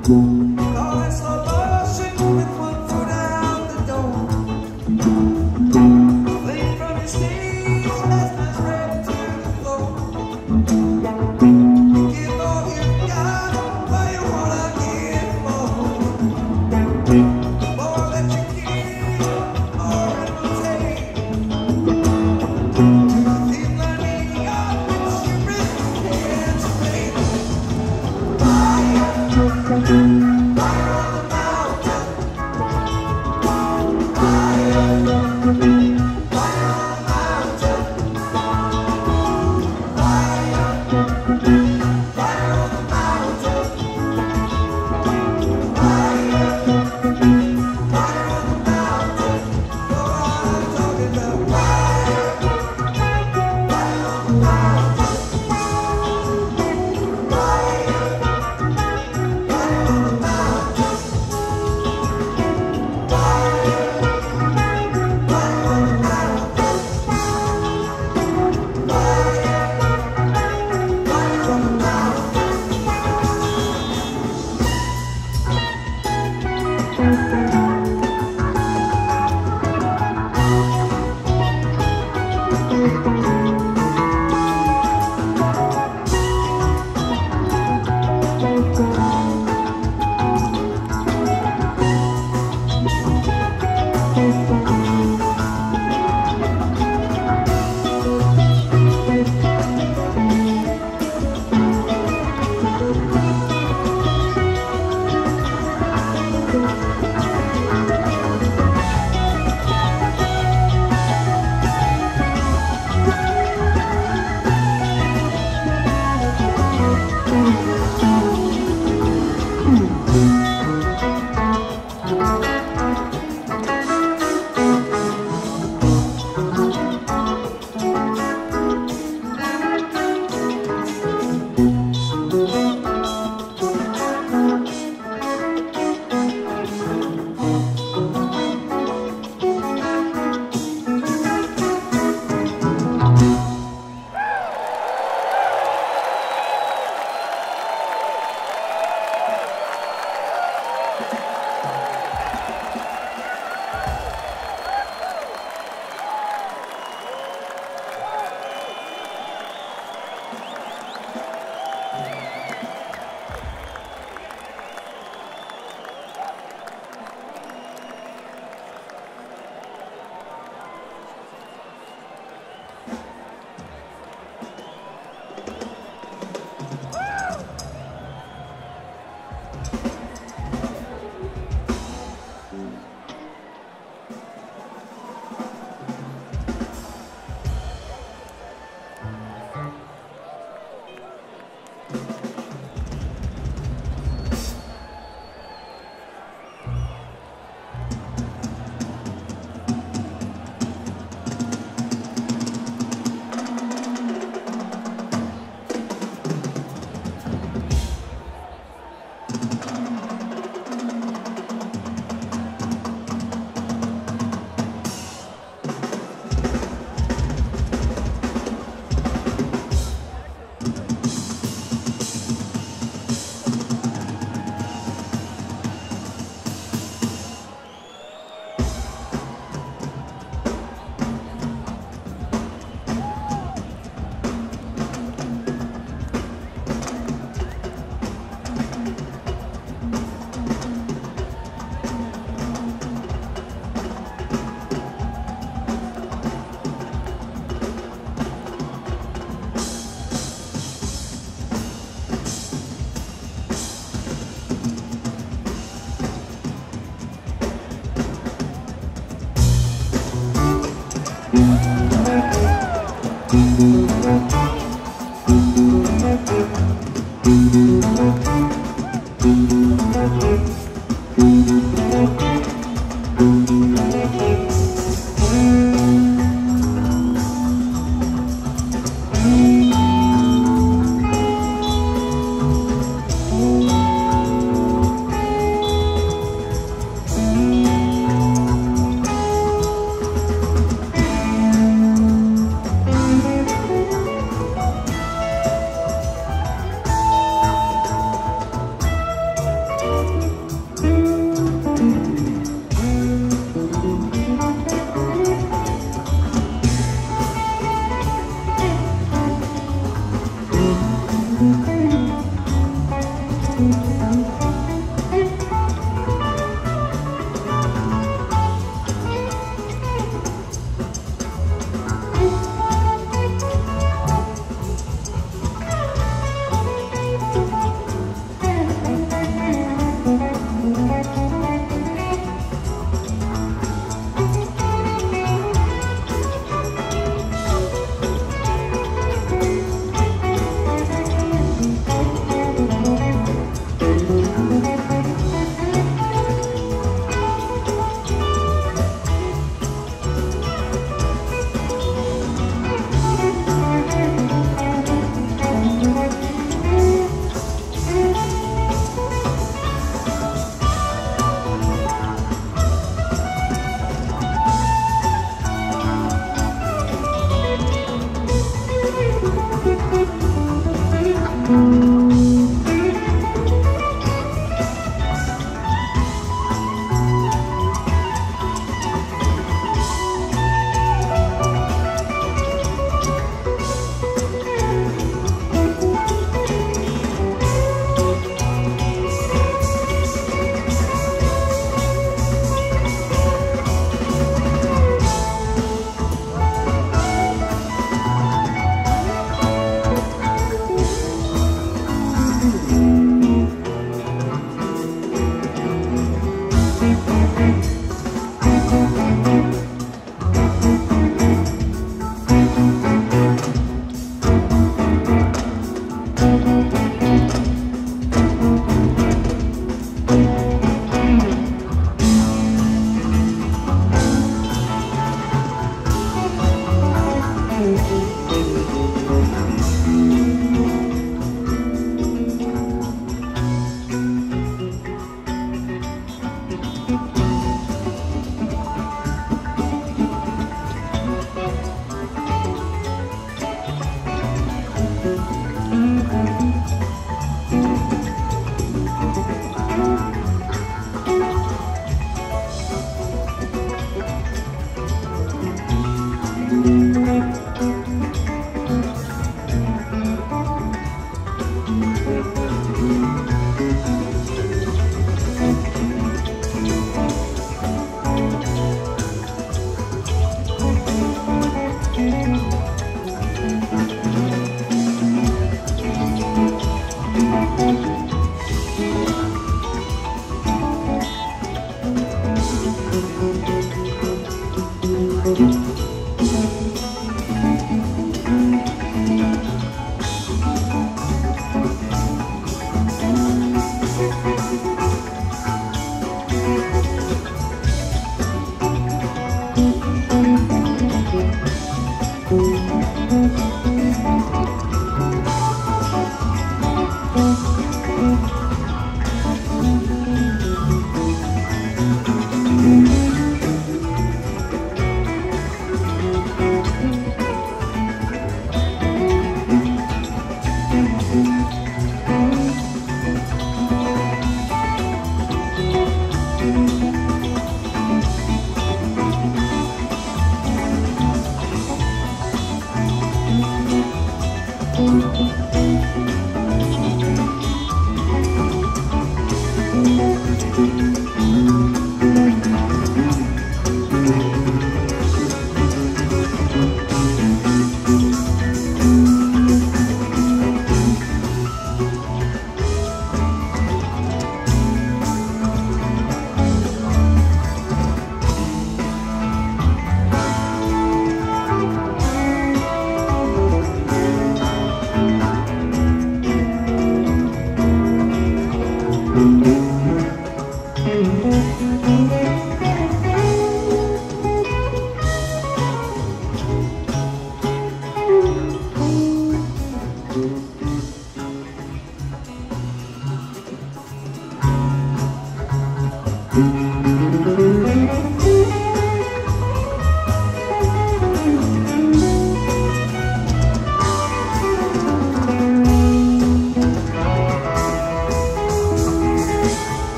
All this love, I shake with one foot out the door.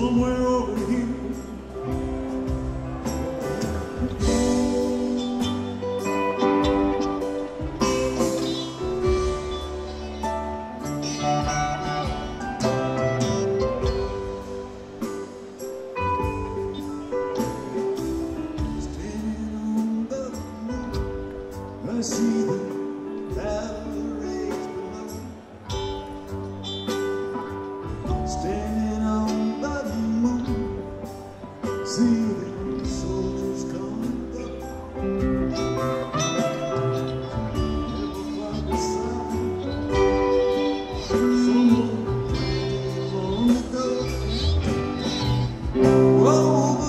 somewhere over here. Standing on the moon, I see the clouds. Standing on the moon, see the soldiers coming up. Never find a sign. Someone came on the door. Oh,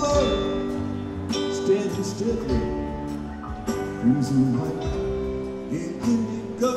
Lord, standing still, crimson light in indigo.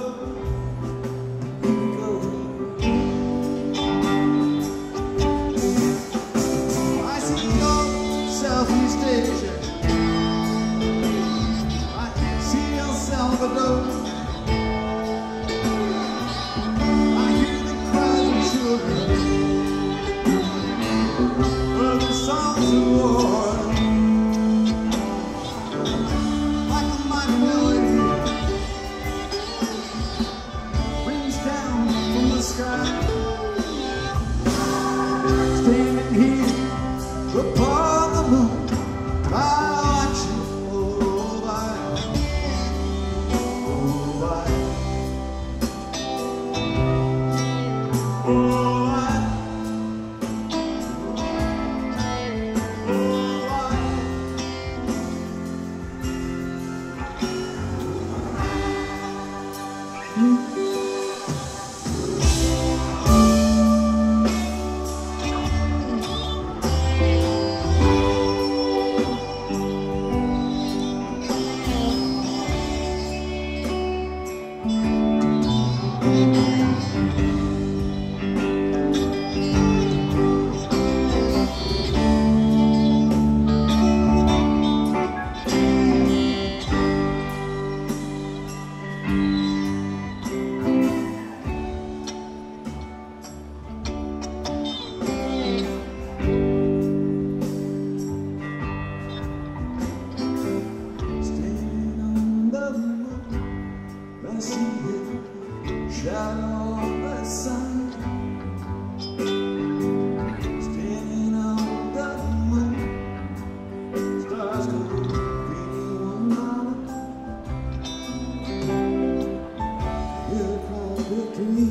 Shadow of the sun, standing on the moon, stars could be one mile. You're called victory,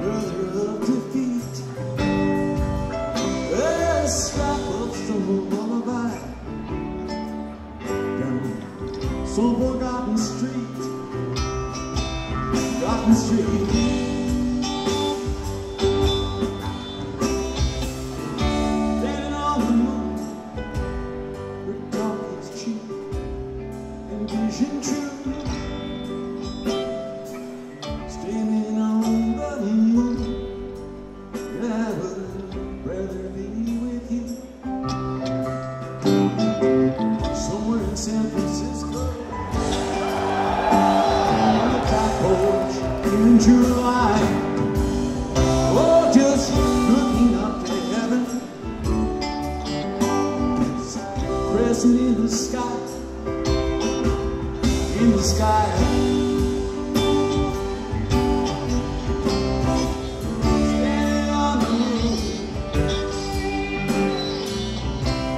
brother of defeat. There's a of some lullaby down some forgotten street. Gotten street. Standing on the moon, where talk is cheap and vision true. Standing on the moon, I would rather be with you. Somewhere in San Francisco, in July, oh, just looking up to heaven, crescent in the sky, standing on the moon,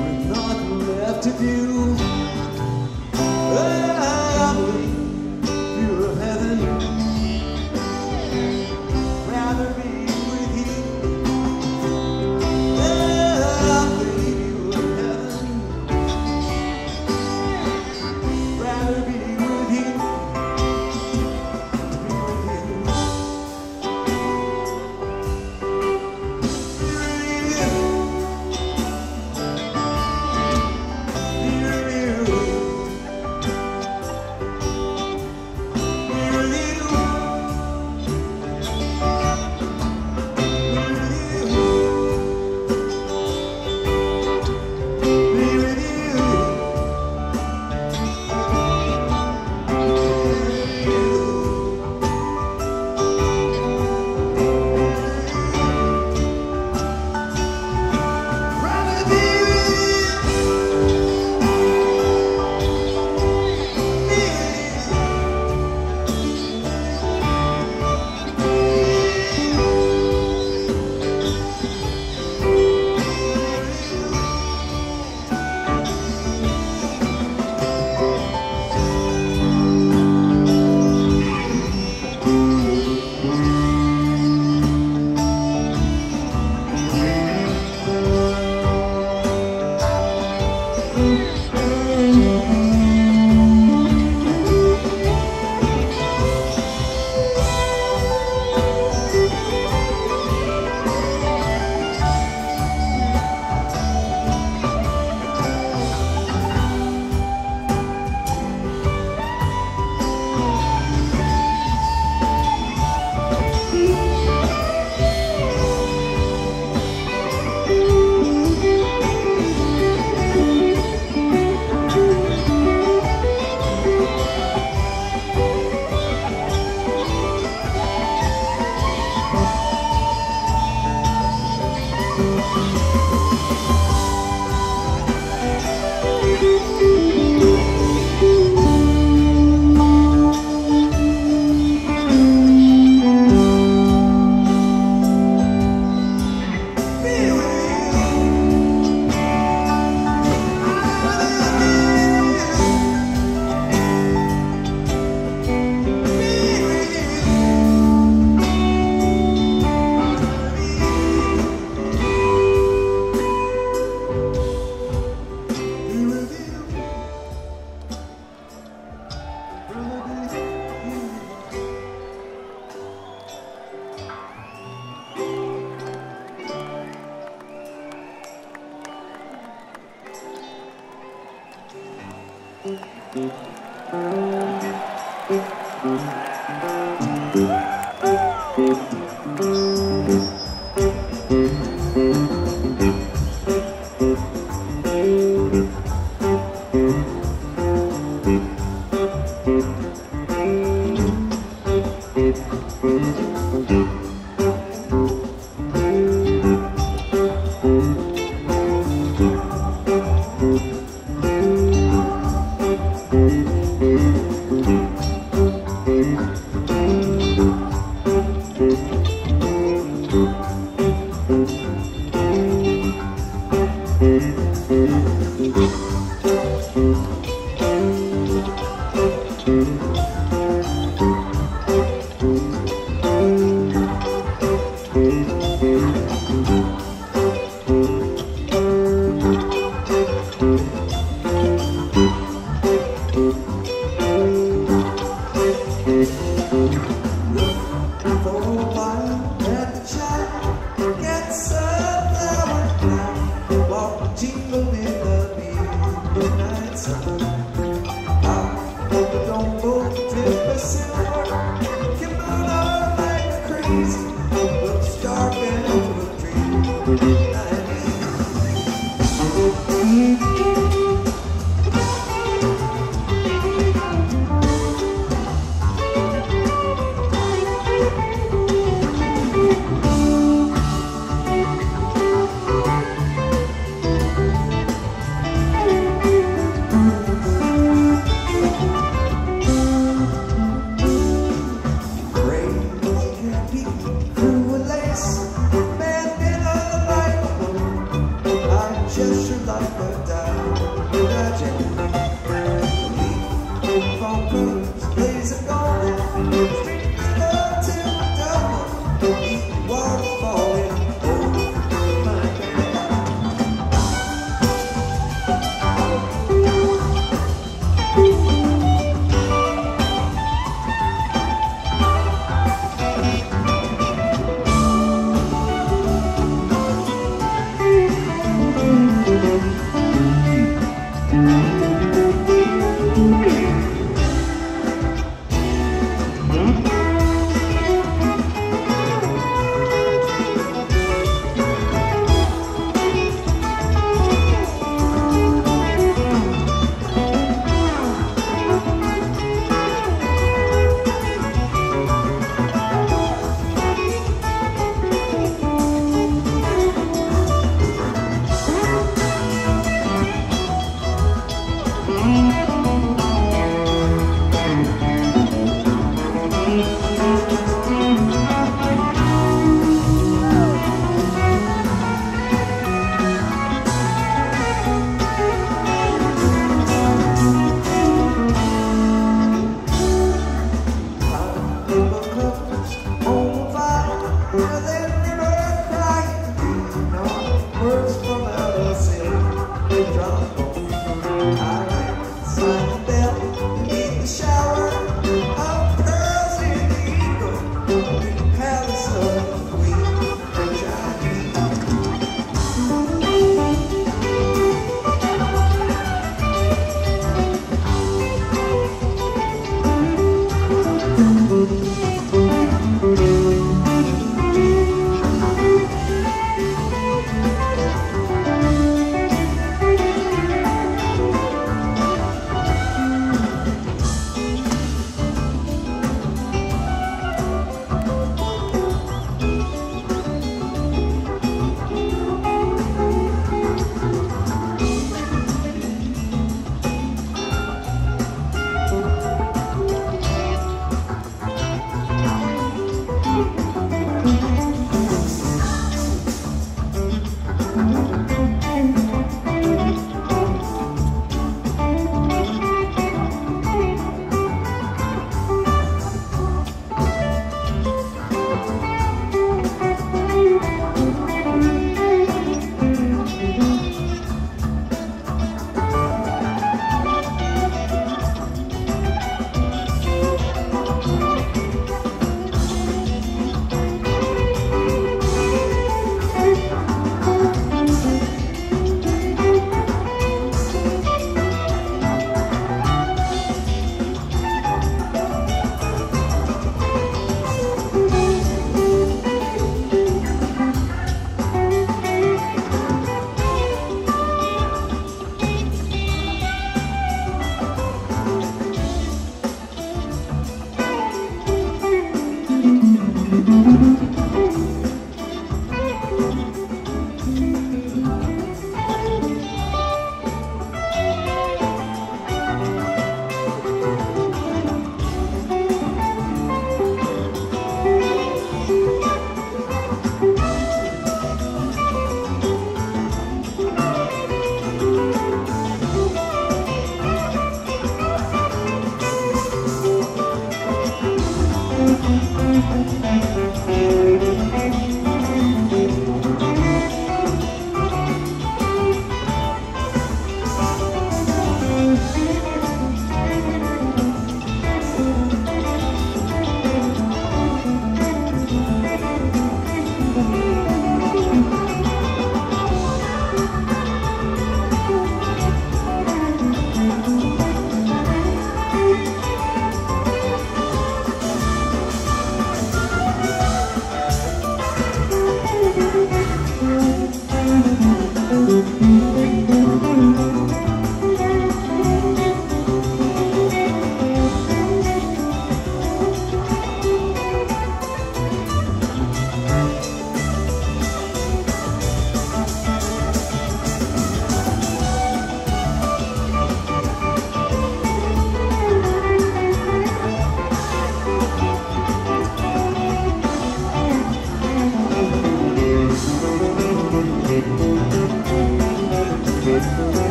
with nothing left to do. Be with you.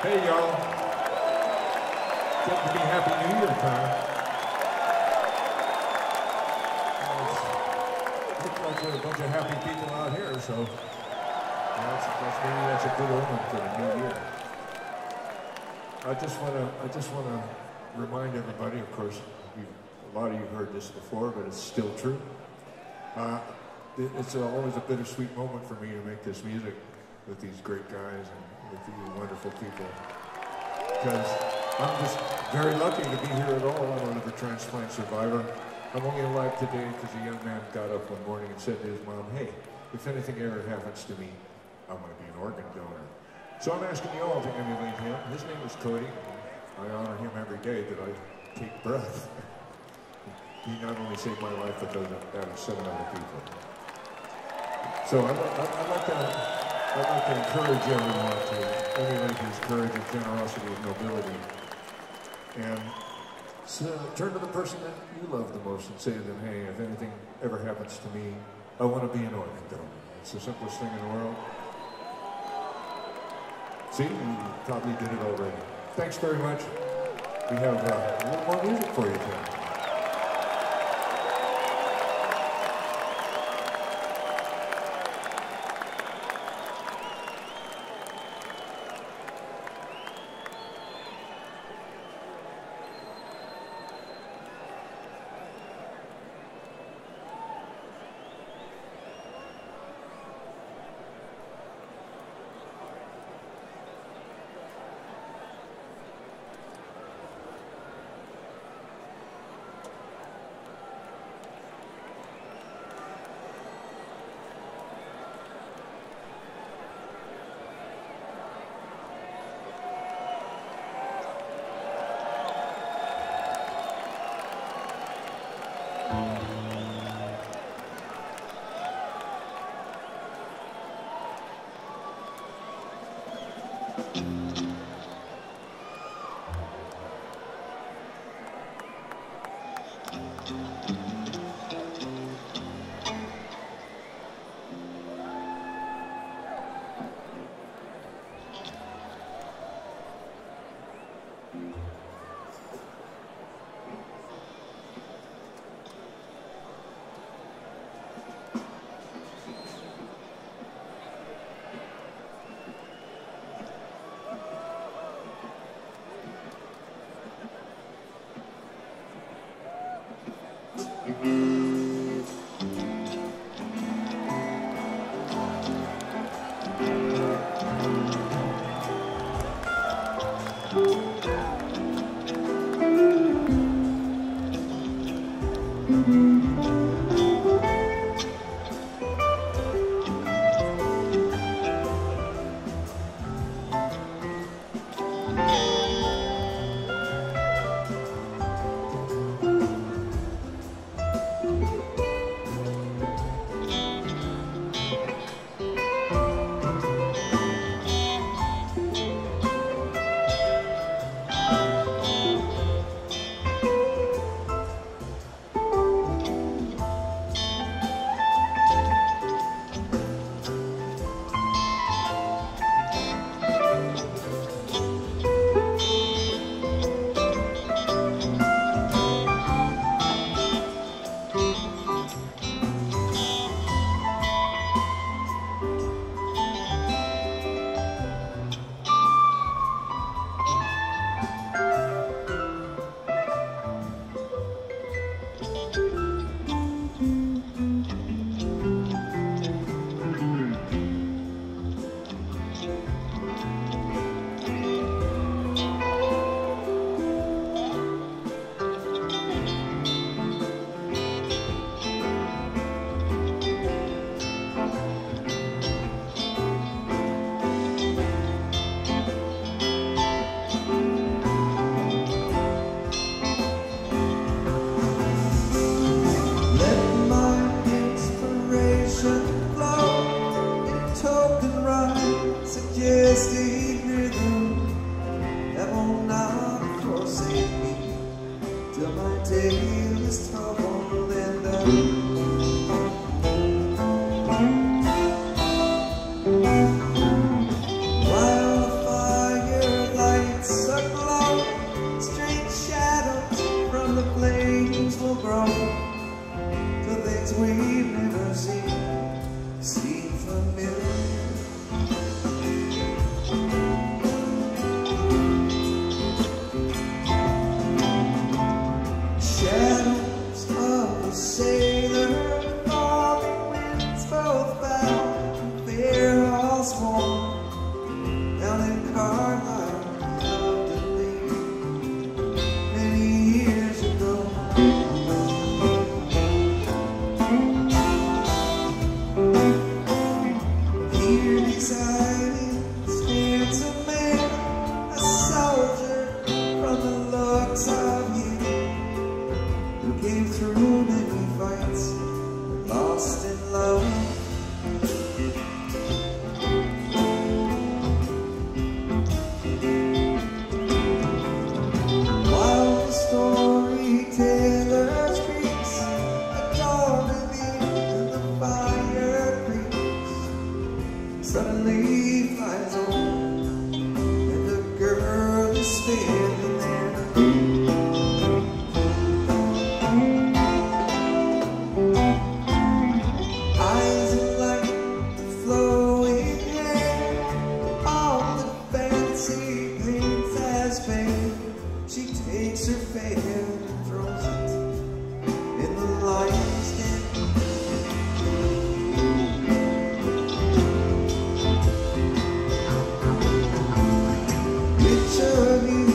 Hey, y'all. Good to be Happy New Year time. Looks like there's a bunch of happy people out here, so maybe that's a good omen for the new year. I just want to remind everybody, of course, a lot of you heard this before, but it's still true. It's always a bittersweet moment for me to make this music with these great guys and with these wonderful people, because I'm just very lucky to be here at all. I'm a liver transplant survivor. I'm only alive today because a young man got up one morning and said to his mom, hey, if anything ever happens to me, I'm going to be an organ donor. So I'm asking you all to emulate him. His name is Cody. I honor him every day that I take breath. He not only saved my life, but that of seven other people. So I'd like to encourage everyone to emulate his courage and generosity and nobility. And so turn to the person that you love the most and say to them, hey, if anything ever happens to me, I want to be an organ donor. It's the simplest thing in the world. See, you probably did it already. Thanks very much. We have a little more music for you tonight. While the fire things we've never seen seem familiar. Shadows of the sailor, falling winds both bound, they're all sworn down in Carlisle. Came through many fights, lost in love. While the storyteller speaks, the dawn beneath the fire creeps. Suddenly flies old, and the girl is standing there. She takes her fan and throws it in the lion's den. Which of you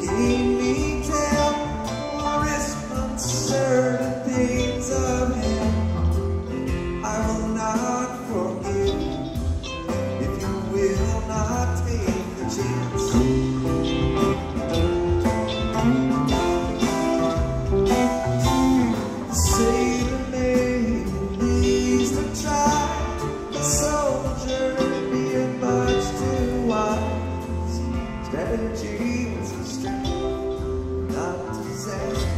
gave me tell or is uncertain things of him? I will not forgive if you will not take the chance. Strategy was the strength, not disaster.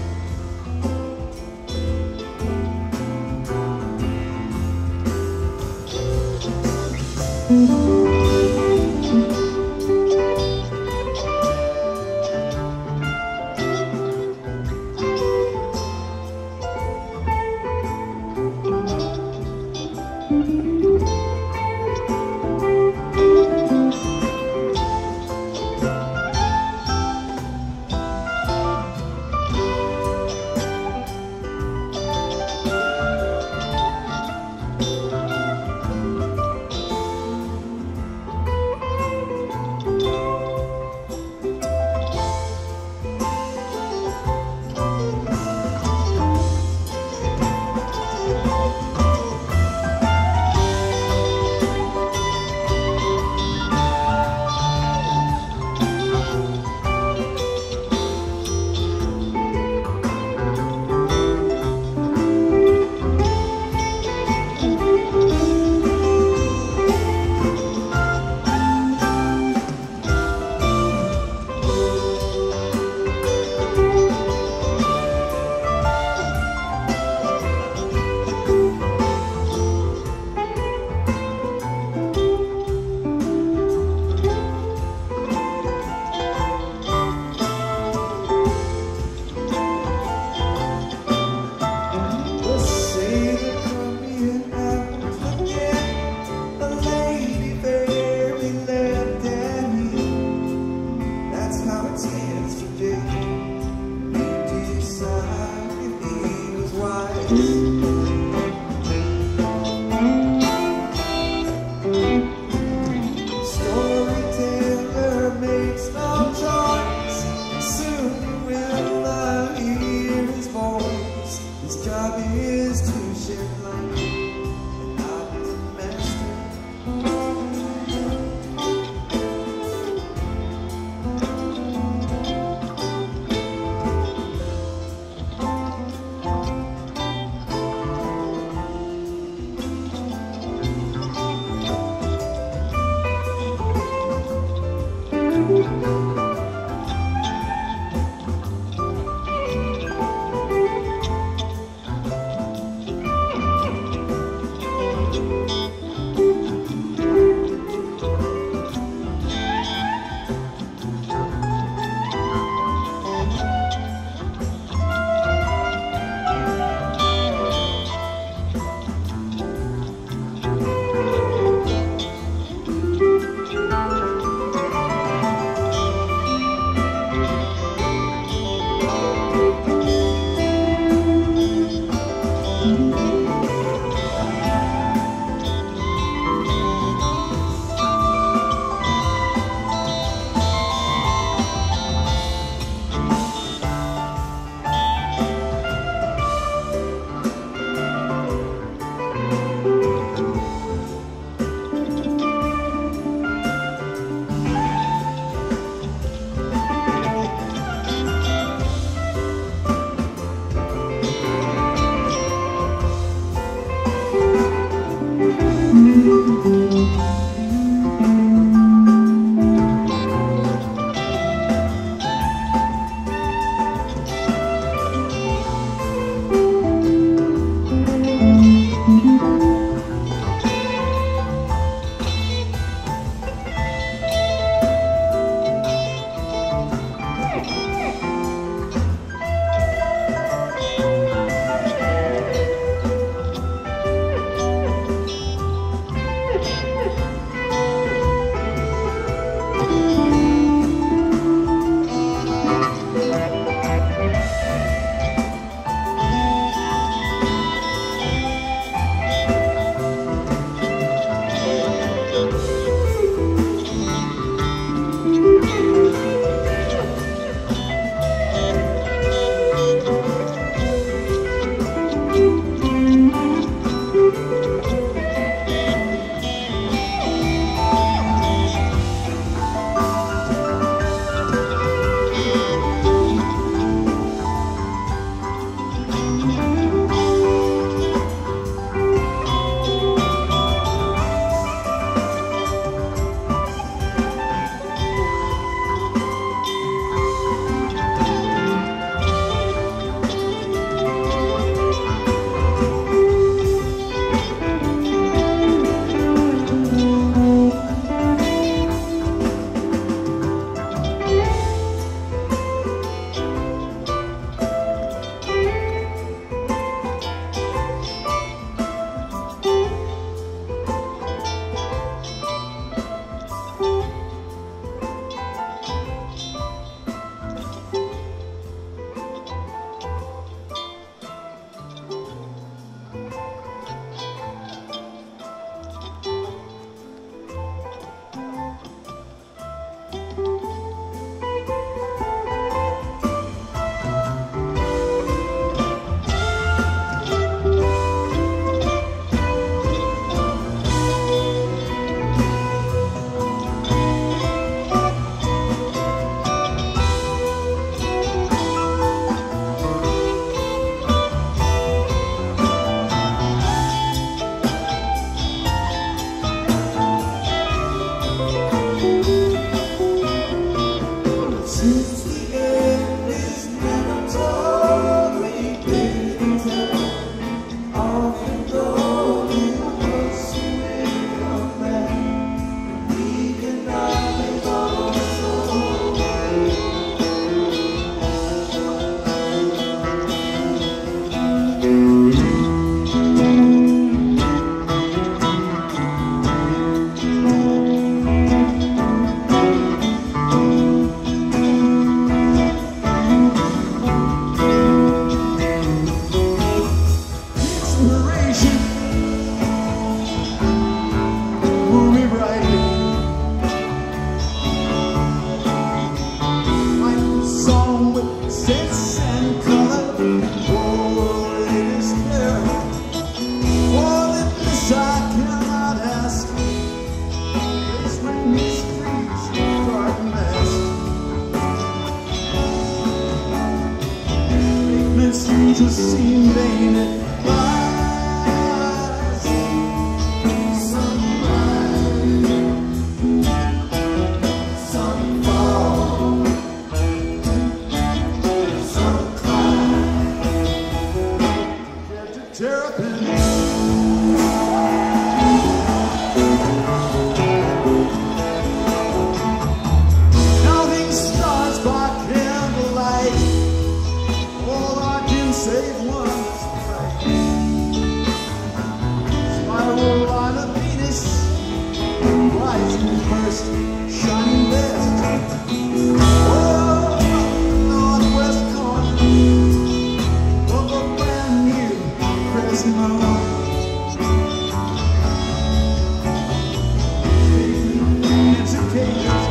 To see me first, shining best. Oh, northwest corner of a brand new Fresno. Educators.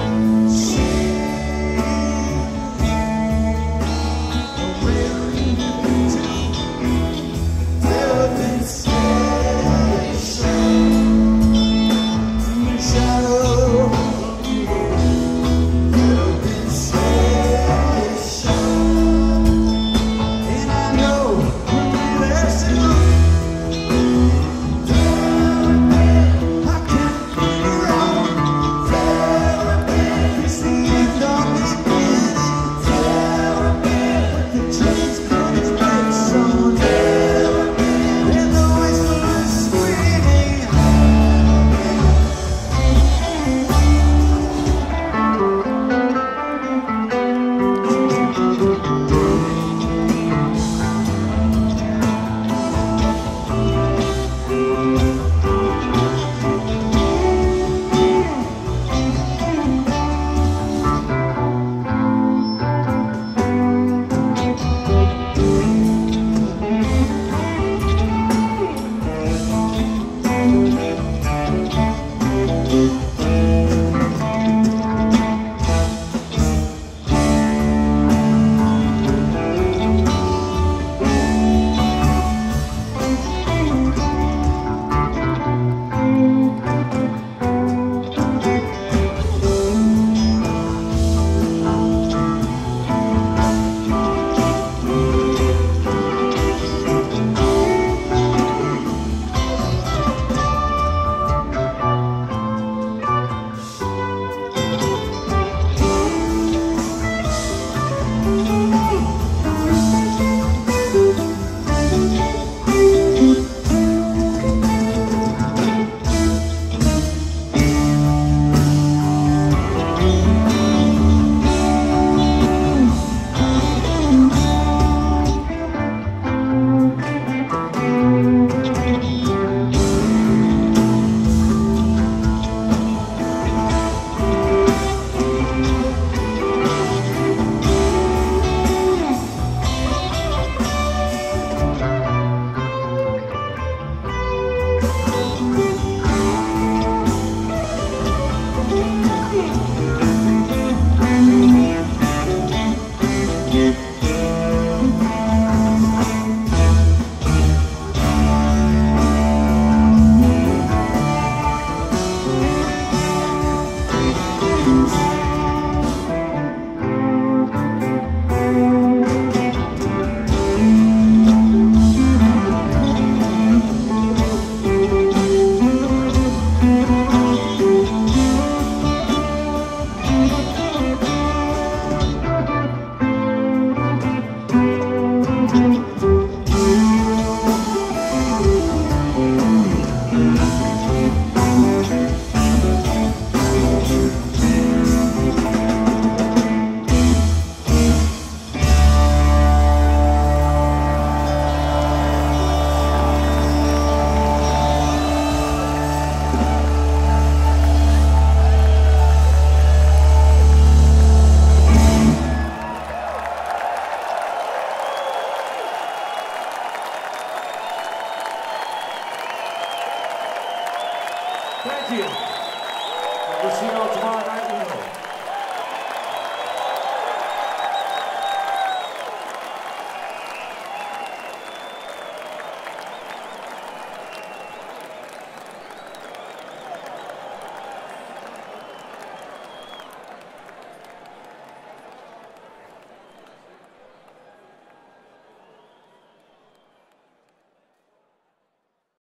you. We'll see you all tomorrow night.